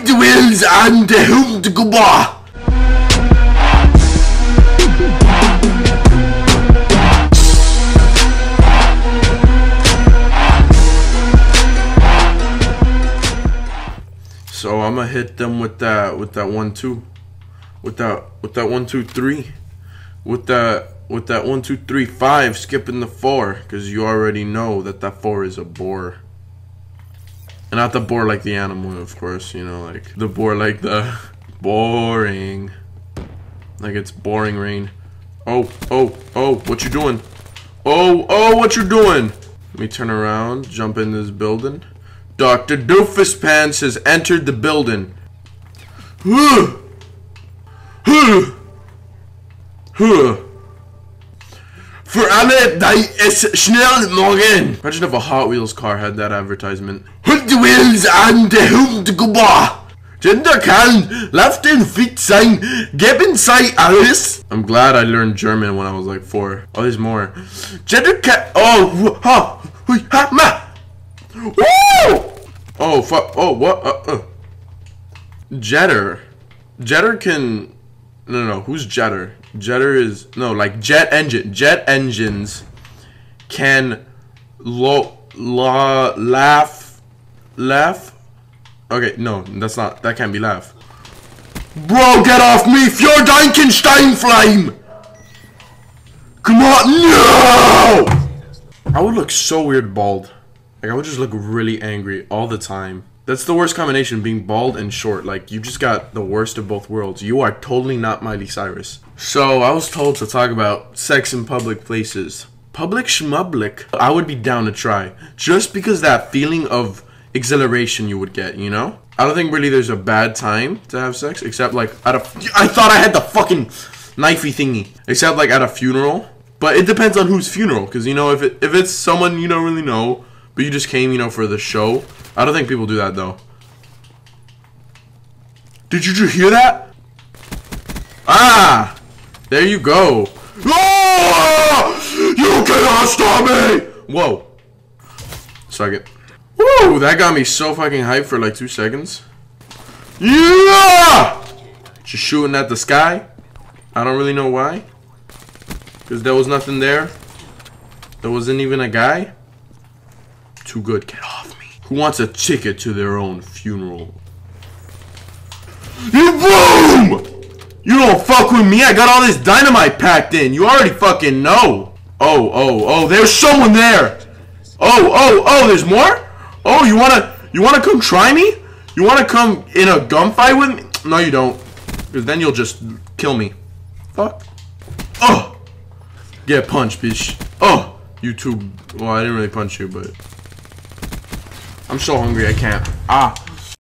Hotwheels and the Home to go bar. So I'ma hit them with that 1-2, with that 1-2-3, with that 1-2-3-5, skipping the 4, cause you already know that 4 is a boar, and not the boar like the animal, of course. You know, like the boar, like the boring, like it's boring rain. Oh, what you doing? Oh, what you doing? Let me turn around, jump in this building. Dr. Doofuspants has entered the building. For alle, die es schnell morgen. Imagine if a Hot Wheels car had that advertisement. Hot Wheels and the Hundegubba. Gender can left and feet sein, geben sei alles. I'm glad I learned German when I was like 4. Oh, there's more. Gender can. Oh, ha, hui, ha, ma. Woo! Oh fuck! Oh what? Jetter. Jetter can. No. Who's Jetter? Jetter is no. Like jet engine. Jet engines can laugh. Okay, no, that's not. That can't be laugh. Bro, get off me! Für dein Kind Steinflame! Come on! No! I would look so weird bald. Like, I would just look really angry all the time. That's the worst combination, being bald and short. Like, you just got the worst of both worlds. You are totally not Miley Cyrus. So, I was told to talk about sex in public places. Public schmublic. I would be down to try. Just because that feeling of exhilaration you would get, you know? I don't think really there's a bad time to have sex. Except, like, at a... I thought I had the fucking knifey thingy. Except, like, at a funeral. But it depends on whose funeral. Because, you know, if it's someone you don't really know... But you just came, you know, for the show. I don't think people do that, though. Did you hear that? Ah! There you go. Oh! You cannot stop me! Whoa. Suck it. Woo! That got me so fucking hyped for like 2 seconds. Yeah! Just shooting at the sky. I don't really know why. Because there was nothing there. There wasn't even a guy. Too good, get off me. Who wants a ticket to their own funeral? You boom! You don't fuck with me, I got all this dynamite packed in. You already fucking know. Oh, there's someone there. Oh, there's more? Oh, you wanna come try me? You wanna come in a gunfight with me? No, you don't. Because then you'll just kill me. Fuck. Oh! Get punched, bitch. Oh! You too. Well, I didn't really punch you, but... I'm so hungry, I can't. Ah,